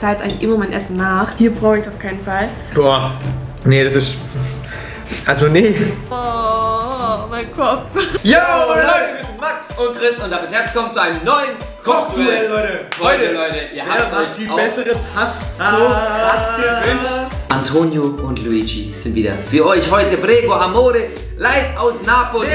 zahlst eigentlich immer mein Essen nach. Hier brauche ich es auf keinen Fall. Boah, nee, das ist... Also nee. Oh, mein Kopf. Yo, Leute, wir sind Max und Chris und damit herzlich willkommen zu einem neuen Kochduell, Leute. Heute, Leute, ihr habt euch die bessere Tasse so krass gewünscht. Antonio und Luigi sind wieder für euch heute. Prego Amore, live aus Napoli.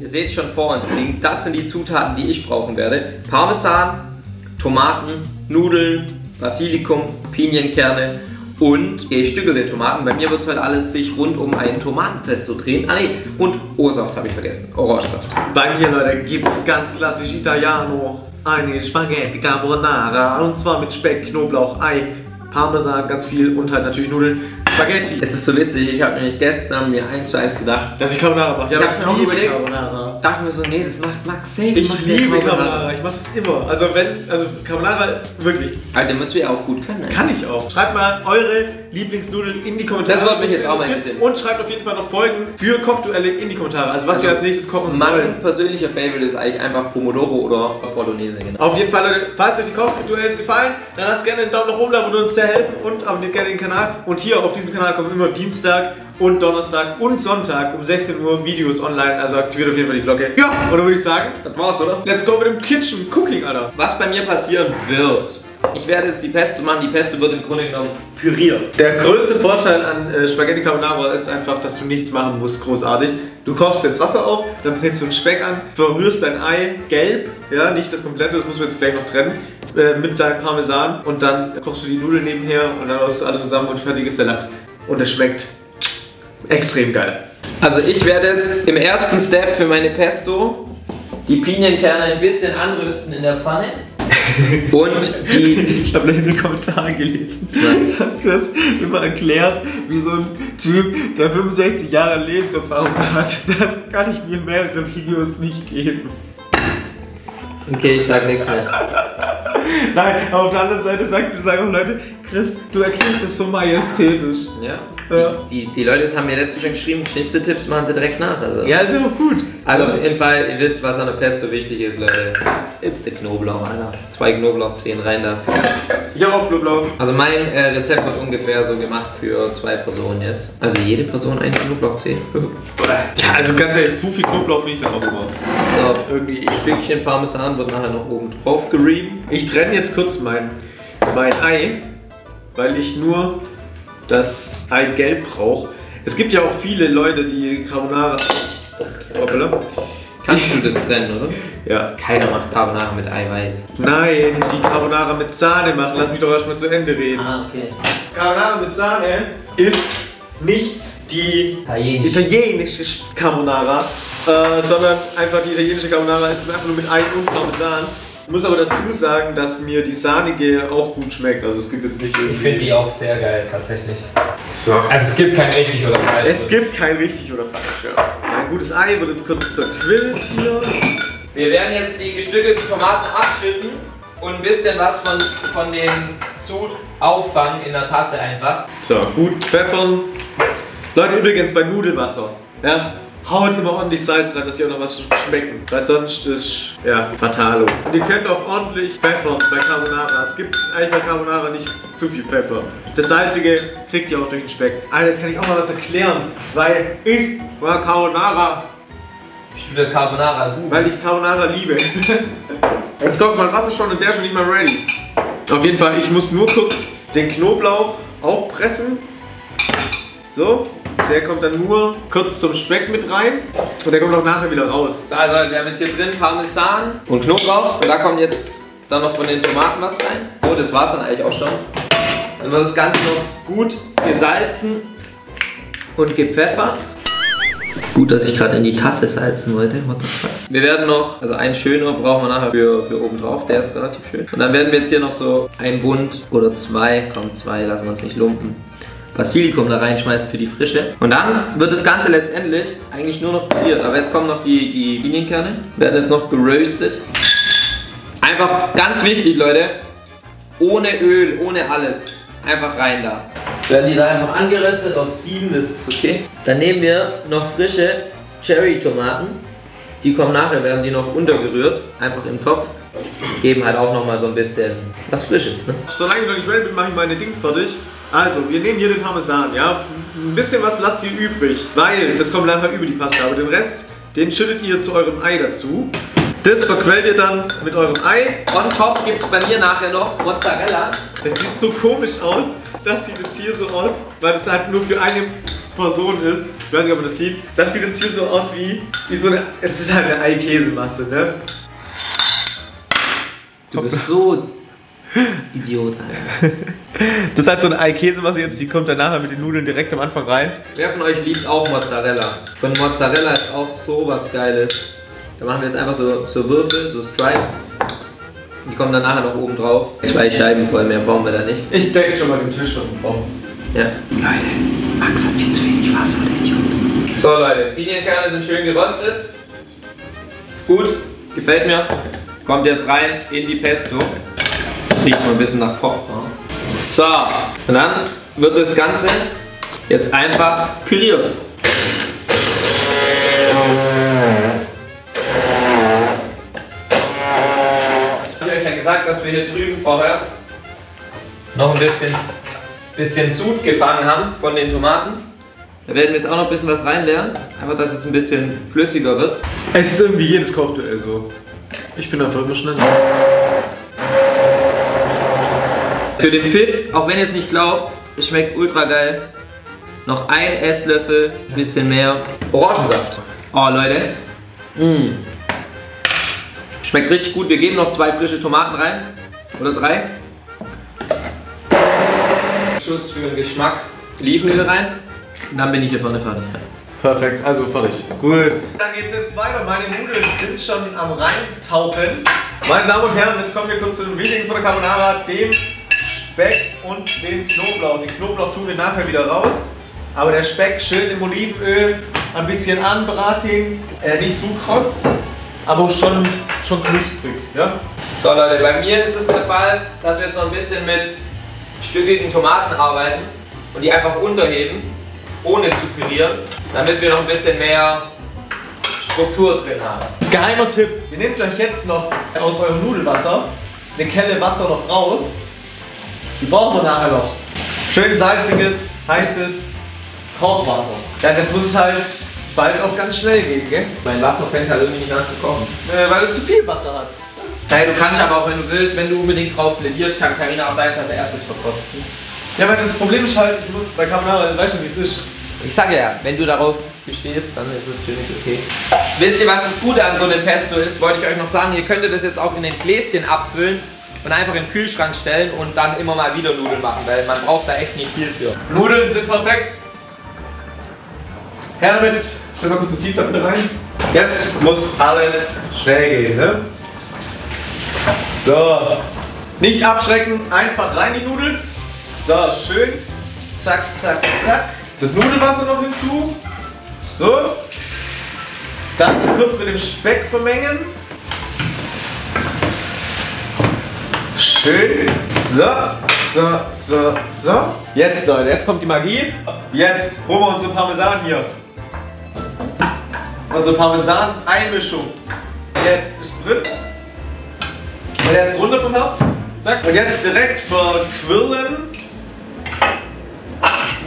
Ihr seht schon vor uns liegen, das sind die Zutaten, die ich brauchen werde. Parmesan, Tomaten, Nudeln, Basilikum, Pinienkerne und gestückelte Tomaten. Bei mir wird es heute alles sich rund um einen Tomatenpesto drehen. Ah ne, und O-Saft habe ich vergessen. Orangensaft. Bei mir, Leute, gibt es ganz klassisch Italiano. Eine Spaghetti Carbonara. Und zwar mit Speck, Knoblauch, Ei, Parmesan, ganz viel und halt natürlich Nudeln. Spaghetti. Es ist so witzig, ich habe nämlich gestern mir 1:1 gedacht, dass ich Carbonara mache. Ja, ich habe mir auch überlegt, Carbonara. Dachte mir so, nee, das macht Max safe. Ich liebe Carbonara, ich mache das immer. Also wenn, also Carbonara wirklich. Alter, den müssen wir ja auch gut können. Eigentlich. Kann ich auch. Schreibt mal eure Lieblingsnudeln in die Kommentare. Das wird mich jetzt auch mal interessieren. Und schreibt auf jeden Fall noch Folgen für Kochduelle in die Kommentare. Also was wir als nächstes kochen sollen. Mein persönlicher Favorite ist eigentlich einfach Pomodoro oder Bolognese. Genau. Auf jeden Fall, Leute, falls euch die Kochduells gefallen, dann lasst gerne einen Daumen nach oben da, würde uns sehr helfen, und abonniert gerne den Kanal. Und hier auf diesem Kanal kommen immer Dienstag und Donnerstag und Sonntag um 16 Uhr Videos online, also aktiviert auf jeden Fall die Glocke. Ja, oder würde ich sagen, das war's, oder? Let's go mit dem Kitchen Cooking, Alter. Was bei mir passieren wird, ich werde jetzt die Pesto machen, die Pesto wird im Grunde genommen püriert. Der größte Vorteil an Spaghetti Carbonara ist einfach, dass du nichts machen musst, großartig. Du kochst jetzt Wasser auf, dann brätst du einen Speck an, verrührst dein Ei gelb, ja, nicht das komplette, das müssen wir jetzt gleich noch trennen, mit deinem Parmesan, und dann kochst du die Nudeln nebenher und dann hast du alles zusammen und fertig ist der Lachs. Und es schmeckt extrem geil. Also ich werde jetzt im ersten Step für meine Pesto die Pinienkerne ein bisschen anrösten in der Pfanne. Und die... Ich habe in den Kommentaren gelesen, dass Chris immer erklärt, wie so ein Typ, der 65 Jahre Lebenserfahrung hat. Das kann ich mir mehrere Videos nicht geben. Okay, ich sag nichts mehr. Nein, aber auf der anderen Seite sagen auch Leute, Chris, du erklärst es so majestätisch. Ja. Die Leute haben mir letztens schon geschrieben, Schnitzeltipps machen sie direkt nach. Also. Ja, ist ja auch gut. Also auf jeden Fall, ihr wisst, was an der Pesto wichtig ist, Leute. Jetzt der Knoblauch, Alter. 2 Knoblauch, 10 rein da. Ich hab auch Knoblauch. Also mein Rezept wird ungefähr so gemacht für 2 Personen jetzt. Also jede Person 1 Knoblauch, 10. Ja, also ganz ehrlich, zu viel Knoblauch will ich dann auch immer. So, irgendwie ein Stückchen Parmesan wird nachher noch oben drauf gerieben. Ich trenne jetzt kurz mein Ei, weil ich nur das Eigelb brauche. Es gibt ja auch viele Leute, die Carbonara... Hoppala. Kannst du das trennen, oder? Ja. Keiner macht Carbonara mit Eiweiß. Nein, die Carbonara mit Sahne macht. Lass mich doch erstmal zu Ende reden. Ah, okay. Carbonara mit Sahne ist nicht die italienische Carbonara, sondern einfach die italienische Carbonara ist einfach nur mit Ei und Parmesan. Ich muss aber dazu sagen, dass mir die sahnige auch gut schmeckt. Also es gibt jetzt nicht irgendwie... Ich finde die auch sehr geil, tatsächlich. So. Also es gibt kein richtig oder falsch. Es gibt kein richtig oder falsch, ja. Ein gutes Ei wird jetzt kurz zerquillt hier. Wir werden jetzt die gestückelten Tomaten abschütten und ein bisschen was von dem Sud auffangen in der Tasse einfach. So, gut pfeffern. Leute, übrigens bei Nudelwasser, ja, haut immer ordentlich Salz rein, dass ihr auch noch was schmecken. Weil sonst ist, ja, fatalo. Und ihr könnt auch ordentlich pfeffern bei Carbonara. Es gibt eigentlich bei Carbonara nicht zu viel Pfeffer. Das Salzige kriegt ihr auch durch den Speck. Alter, jetzt kann ich auch mal was erklären, weil ich war Carbonara. Ich liebe Carbonara gut. Weil ich Carbonara liebe. Jetzt kommt mein Wasser schon und der schon nicht mal ready. Auf jeden Fall, ich muss nur kurz den Knoblauch aufpressen. So, der kommt dann nur kurz zum Speck mit rein und der kommt auch nachher wieder raus. Also wir haben jetzt hier drin Parmesan und Knoblauch und da kommt jetzt dann noch von den Tomaten was rein. So, das war's dann eigentlich auch schon. Dann wird das Ganze noch gut gesalzen und gepfeffert. Gut, dass ich gerade in die Tasse salzen wollte. What the fuck? Wir werden noch, also einen schöner brauchen wir nachher für oben drauf, der ist relativ schön. Und dann werden wir jetzt hier noch so ein Bund oder 2, komm 2, lassen wir uns nicht lumpen, Basilikum da reinschmeißen für die Frische. Und dann wird das Ganze letztendlich eigentlich nur noch püriert. Aber jetzt kommen noch die Pinienkerne, werden jetzt noch geröstet. Einfach ganz wichtig, Leute, ohne Öl, ohne alles, einfach rein da. Werden die da einfach angeröstet auf 7, das ist okay. Dann nehmen wir noch frische Cherry-Tomaten. Die kommen nachher, werden die noch untergerührt, einfach im Topf. geben halt auch nochmal so ein bisschen was Frisches, ne? Solange ich noch nicht ready bin, mache ich meine Dinge fertig. Also, wir nehmen hier den Parmesan, ja? Ein bisschen was lasst ihr übrig, weil das kommt nachher über die Pasta. Aber den Rest, den schüttet ihr zu eurem Ei dazu. Das verquält ihr dann mit eurem Ei. On top gibt es bei mir nachher noch Mozzarella. Das sieht so komisch aus. Das sieht jetzt hier so aus, weil das halt nur für eine Person ist. Ich weiß nicht, ob man das sieht. Das sieht jetzt hier so aus wie so eine... Es ist halt eine Ei-Käse-Masse, ne? Du bist so Idiot, Alter. Das ist halt so eine Ei-Käse-Masse jetzt. Die kommt dann nachher mit den Nudeln direkt am Anfang rein. Wer von euch liebt auch Mozzarella? Von Mozzarella ist auch so was Geiles. Da machen wir jetzt einfach so Würfel, so Stripes. Die kommen dann nachher noch oben drauf. 2 Scheiben voll, mehr brauchen wir da nicht. Ich denke schon mal den Tisch von drauf. Ja. Leute, Max hat viel zu wenig Wasser, der Idiot. So Leute, Pinienkerne sind schön geröstet. Ist gut, gefällt mir. Kommt jetzt rein in die Pesto. Riecht mal ein bisschen nach Popcorn. So, und dann wird das Ganze jetzt einfach püriert. Gesagt, dass wir hier drüben vorher noch ein bisschen Sud gefangen haben von den Tomaten. Da werden wir jetzt auch noch ein bisschen was reinlernen, einfach, dass es ein bisschen flüssiger wird. Es ist irgendwie jedes Kochduell so. Ich bin einfach immer schneller. Für den Pfiff, auch wenn ihr es nicht glaubt, es schmeckt ultra geil. Noch ein Esslöffel, ein bisschen mehr Orangensaft. Oh Leute. Mm. Schmeckt richtig gut. Wir geben noch 2 frische Tomaten rein. Oder 3. Schuss für den Geschmack. Olivenöl rein. Und dann bin ich hier vorne fertig. Perfekt, also fertig. Gut. Dann geht's jetzt weiter. Meine Nudeln sind schon am Reintauchen. Meine Damen und Herren, jetzt kommen wir kurz zu dem Wichtigen von der Carbonara, dem Speck und dem Knoblauch. Den Knoblauch tun wir nachher wieder raus. Aber der Speck schön im Olivenöl ein bisschen anbraten. Nicht zu kross. Aber schon knusprig, ja? So Leute, bei mir ist es der Fall, dass wir jetzt noch ein bisschen mit stückigen Tomaten arbeiten und die einfach unterheben, ohne zu pürieren, damit wir noch ein bisschen mehr Struktur drin haben. Geheimer Tipp, ihr nehmt euch jetzt noch aus eurem Nudelwasser eine Kelle Wasser noch raus. Die brauchen wir nachher noch. Schön salziges, heißes Kochwasser. Ja, jetzt muss es halt bald auch ganz schnell gehen, gell? Mein Wasser fängt halt irgendwie nicht an zu kochen. Weil du zu viel Wasser hast. Hey, du kannst aber auch, wenn du willst, wenn du unbedingt drauf plädierst, kann Carina auch deins als erstes verkosten. Ja, weil das Problem ist halt, bei Carbonara weiß schon, wie es ist. Ich sage ja, wenn du darauf bestehst, dann ist es ziemlich okay. Wisst ihr, was das Gute an so einem Pesto ist? Wollte ich euch noch sagen, ihr könntet das jetzt auch in den Gläschen abfüllen und einfach in den Kühlschrank stellen und dann immer mal wieder Nudeln machen, weil man braucht da echt nicht viel für. Nudeln sind perfekt. Her damit, stell mal kurz das Sieb da bitte rein. Jetzt muss alles schnell gehen, ne? So. Nicht abschrecken, einfach rein die Nudeln. So, schön. Zack, zack, zack. Das Nudelwasser noch hinzu. So. Dann kurz mit dem Speck vermengen. Schön. So, so, so, so. Jetzt Leute, jetzt kommt die Magie. Jetzt holen wir unsere Parmesan hier. Unsere Parmesan-Einmischung. Jetzt ist es drin. Und jetzt runter vom Herd. Und jetzt direkt verquirlen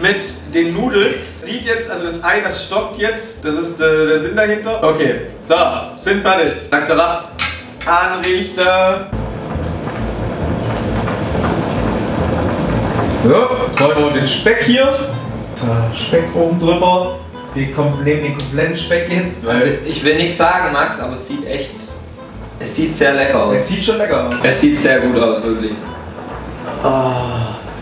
mit den Nudeln. Sieht jetzt, also das Ei, das stockt jetzt. Das ist der Sinn dahinter. Okay, so, sind fertig. Daktara, Anrichter. So, wollen wir den Speck hier. Speck oben drüber. Wir nehmen den kompletten Speck jetzt. Also ich will nichts sagen, Max, aber es sieht echt... Es sieht sehr lecker aus. Es sieht schon lecker aus. Es sieht sehr gut aus, wirklich.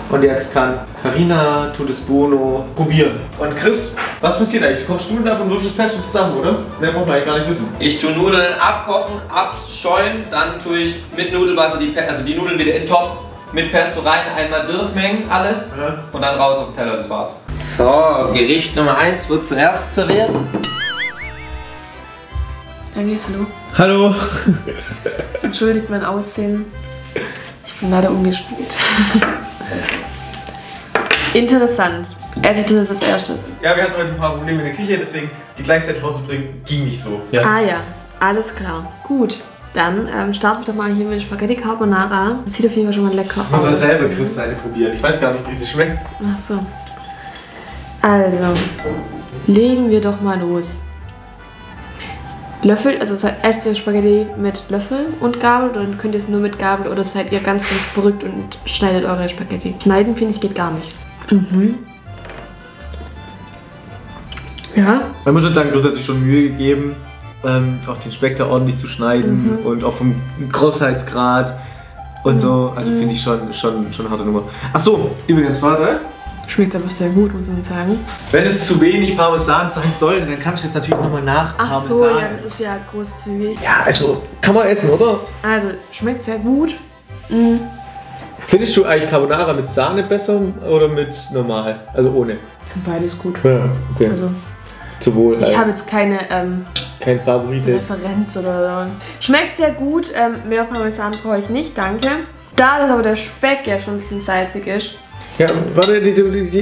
Und jetzt kann Carina Todesbono probieren. Und Chris, was passiert eigentlich? Du kochst Nudeln ab und wirfst das Pesto zusammen, oder? Mehr braucht man eigentlich gar nicht wissen. Ich tue Nudeln abkochen, abscheuen, dann tue ich mit Nudelwasser die Nudeln wieder in den Topf. Mit Pesto rein, einmal durchmengen, alles, ja. Und dann raus auf den Teller, das war's. So, Gericht Nummer 1 wird zuerst serviert. Danke, hallo. Hallo. Entschuldigt mein Aussehen. Ich bin leider ungeschminkt. Interessant. Er sieht das als erstes. Ja, wir hatten heute ein paar Probleme in der Küche, deswegen die gleichzeitig rauszubringen, ging nicht so. Ja. Ah ja, alles klar. Gut. Dann starten wir doch mal hier mit Spaghetti Carbonara. Sieht auf jeden Fall schon mal lecker aus. Muss man selber Chris seine probieren. Ich weiß gar nicht, wie sie schmeckt. Ach so. Also, legen wir doch mal los. Löffel, also esst ihr Spaghetti mit Löffel und Gabel, oder dann könnt ihr es nur mit Gabel, oder seid ihr ganz, ganz verrückt und schneidet eure Spaghetti. Schneiden, finde ich, geht gar nicht. Mhm. Ja. Man muss schon sagen, Chris hat sich schon Mühe gegeben, auch den Speck da ordentlich zu schneiden, und auch vom Großheitsgrad und so. Also finde ich schon eine harte Nummer. Achso, übrigens, warte. Schmeckt aber sehr gut, muss man sagen. Wenn es zu wenig Parmesan sein sollte, dann kannst du jetzt natürlich nochmal nach Parmesan. Ach so, ja, das ist ja großzügig. Ja, also kann man essen, oder? Also, schmeckt sehr gut. Mhm. Findest du eigentlich Carbonara mit Sahne besser oder mit normal? Also ohne? Beides gut. Ja, okay. Also, sowohl ich habe jetzt keine kein Favorit Referenz oder so. Schmeckt sehr gut. Mehr Parmesan brauche ich nicht, danke. Da das aber der Speck ja schon ein bisschen salzig ist. Ja, warte,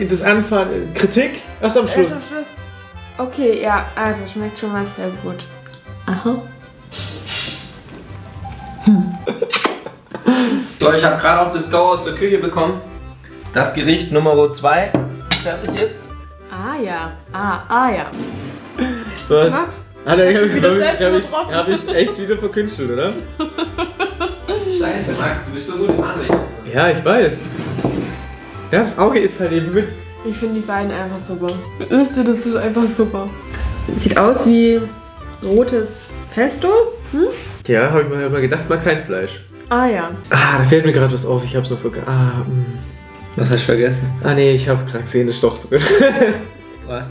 das Anfang. Kritik? Erst am Schluss. Erst am Schluss. Okay, ja, also schmeckt schon mal sehr gut. Aha. So, ich habe gerade auch das Go aus der Küche bekommen, dass Gericht Nummer 2 fertig ist. Ah ja, ja. Was? Max? Alter, ich hab echt wieder verkünstelt, oder? Scheiße, Max, du bist so gut im Anrichten. Ja, ich weiß. Ja, das Auge ist halt eben mit. Ich finde die beiden einfach super. Wisst ihr, das ist einfach super. Sieht aus wie rotes Pesto. Hm? Ja, habe ich mir mal gedacht, mal kein Fleisch. Ah ja. Ah, da fällt mir gerade was auf. Ich habe so vergessen. Ah, was hast du vergessen? Ah nee, ich habe gerade gesehen, das ist doch drin. Was?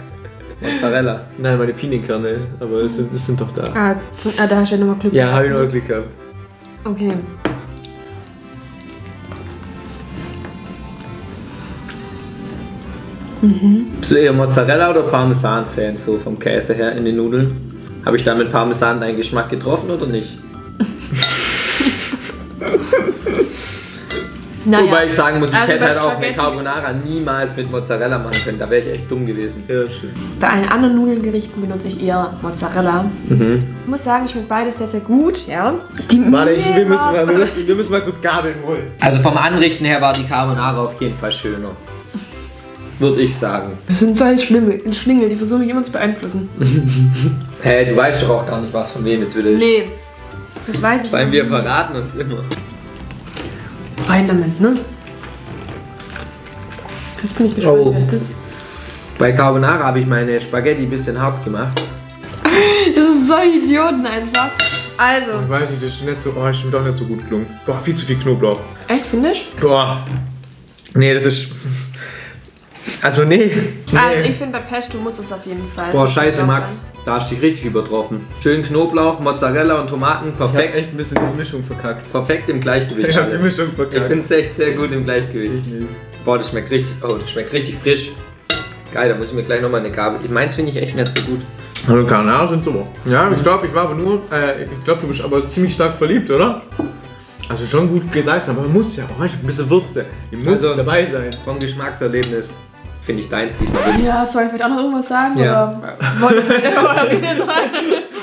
Mozzarella? Nein, meine Pinienkerne. Aber es sind doch da. Ah, da hast du ja nochmal Glück gehabt. Ja, habe ich noch Glück gehabt. Okay. Mhm. Bist du eher Mozzarella- oder Parmesan-Fan, so vom Käse her in den Nudeln? Habe ich da mit Parmesan deinen Geschmack getroffen oder nicht? Naja. Wobei ich sagen muss, ich hätte halt auch eine Carbonara niemals mit Mozzarella machen können, da wäre ich echt dumm gewesen. Ja, stimmt. Bei allen anderen Nudelgerichten benutze ich eher Mozzarella. Mhm. Ich muss sagen, ich finde beides sehr, sehr gut. Ja. Wir müssen mal kurz Gabeln holen. Also vom Anrichten her war die Carbonara auf jeden Fall schöner. Würde ich sagen. Das sind zwei Schlingel, die versuchen mich immer zu beeinflussen. Hey, du weißt doch auch gar nicht, was von wem jetzt wieder ist. Nee, das weiß ich nicht. Weil wir verraten uns immer. Rein damit, ne? Das bin ich gespannt. Oh. Bei Carbonara habe ich meine Spaghetti ein bisschen hart gemacht. Das sind solche Idioten einfach. Also. Ich weiß nicht, das ist nicht so. Oh, ich bin doch nicht so gut gelungen. Boah, viel zu viel Knoblauch. Echt, finde ich? Boah. Nee, das ist. Also nee. Also ich finde, bei Pesto muss es auf jeden Fall. Boah, scheiße, Max. Da hast du dich richtig übertroffen. Schön Knoblauch, Mozzarella und Tomaten, perfekt. Ich hab echt ein bisschen die Mischung verkackt. Perfekt im Gleichgewicht. Ich hab die Mischung verkackt. Ich finde es echt sehr gut im Gleichgewicht. Boah, das schmeckt richtig, frisch. Geil, da muss ich mir gleich nochmal eine Gabel. Meins finde ich echt nicht so gut. Also Carbonara sind super. Ja, ich glaube, du bist aber ziemlich stark verliebt, oder? Also schon gut gesalzen, aber man muss ja auch ein bisschen Würze. Die muss dabei sein. Vom Geschmackserlebnis. Finde ich deins diesmal wirklich. Ja, soll ich vielleicht auch noch irgendwas sagen? Ja. Oder wollen wir noch wieder sagen?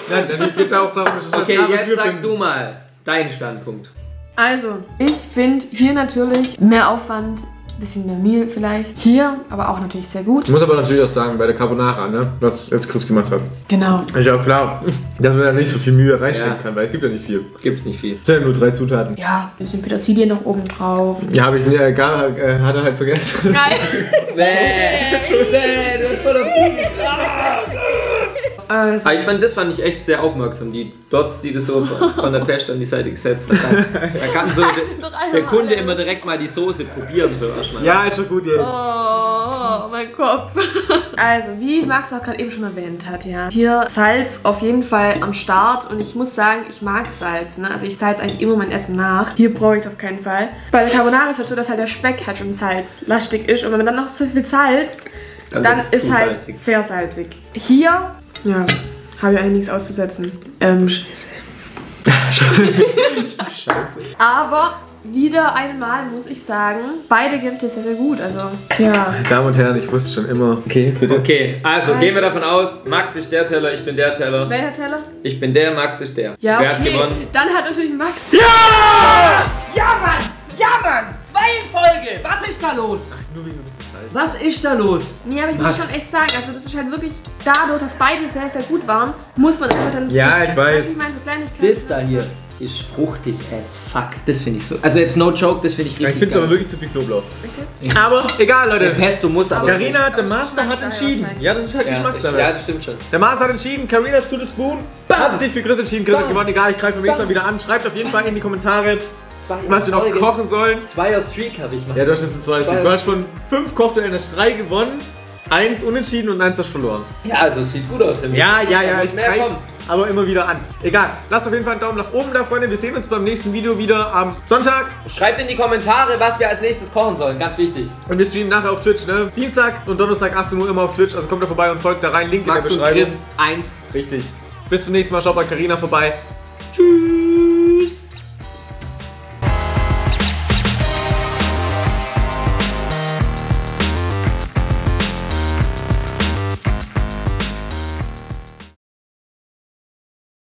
Nein, dann geht's auch darum, dass ich okay, jetzt sag du mal deinen Standpunkt. Also, ich finde hier natürlich mehr Aufwand, ein bisschen mehr Mehl vielleicht. Hier, aber auch natürlich sehr gut. Ich muss aber natürlich auch sagen, bei der Carbonara, ne, was jetzt Chris gemacht hat. Genau. Ist ja auch klar, dass man da nicht so viel Mühe reinstecken kann, weil es gibt ja nicht viel. Gibt's nicht viel. Es sind ja nur 3 Zutaten. Ja, ein bisschen Petersilie noch oben drauf. Ja, habe ich hat er halt vergessen. Nein. Also, ich fand, das fand ich echt sehr aufmerksam, die Dots, die das so von der Pesto an die Seite gesetzt haben. Da kann so der Kunde immer direkt mal die Soße probieren, so erstmal. Ja, ist schon gut jetzt. Oh, mein Kopf. Also, wie Max auch gerade eben schon erwähnt hat, ja, hier Salz auf jeden Fall am Start, und ich muss sagen, ich mag Salz, ne? Also ich salze eigentlich immer mein Essen nach. Hier brauche ich es auf keinen Fall. Bei der Carbonara ist es halt so, dass halt der Speck halt schon salzlastig ist, und wenn man dann noch so viel salzt, dann ist halt salzig. Sehr salzig. Hier, ja, habe ich eigentlich nichts auszusetzen. Scheiße. Scheiße. Aber wieder einmal, muss ich sagen, beide gibt es sehr, sehr gut. Also, ja. Meine Damen und Herren, ich wusste schon immer. Okay, bitte. Okay, also gehen wir davon aus, Max ist der Teller, ich bin der Teller. Welcher Teller? Ich bin der, Max ist der. Ja, wer hat gewonnen? Dann hat natürlich Max. Ja! Ja, Mann! Ja, Mann! 2 in Folge! Was ist da los? Ach, nur wegen ein bisschen Zeit. Was ist da los? Ja, aber ich muss schon echt sagen, also das ist halt wirklich dadurch, dass beide sehr, sehr gut waren, muss man einfach dann... Ja, ich weiß. Ich meine, so Kleinigkeiten. Das da hier ist fruchtig as fuck. Das finde ich so. Also jetzt no joke, das finde ich richtig geil. Ich finde es aber wirklich zu viel Knoblauch. Okay. Aber egal, Leute. Der Pesto muss aber... Carina, der Master hat entschieden. Ja, das ist halt Geschmackssache. Ja, das stimmt schon. Der Master hat entschieden, Carina to the Spoon. Bam. Hat sich für Chris entschieden. Chris hat gewonnen. Egal, ich greife beim nächsten Mal wieder an. Schreibt auf jeden Fall in die Kommentare, was wir noch kochen sollen. 2er Streak habe ich mal. Ja, du hast jetzt 2er Streak. Du hast schon 5 Kochduellen, das 3 gewonnen, 1 unentschieden und 1 hast verloren. Ja, also es sieht gut aus. Ja, ich greife aber immer wieder an. Egal, lasst auf jeden Fall einen Daumen nach oben da, Freunde. Wir sehen uns beim nächsten Video wieder am Sonntag. Schreibt in die Kommentare, was wir als nächstes kochen sollen. Ganz wichtig. Und wir streamen nachher auf Twitch, ne? Dienstag und Donnerstag 18 Uhr immer auf Twitch. Also kommt da vorbei und folgt da rein. Link in der Beschreibung. Max und Chris 1. Richtig. Bis zum nächsten Mal. Schaut bei Carina vorbei.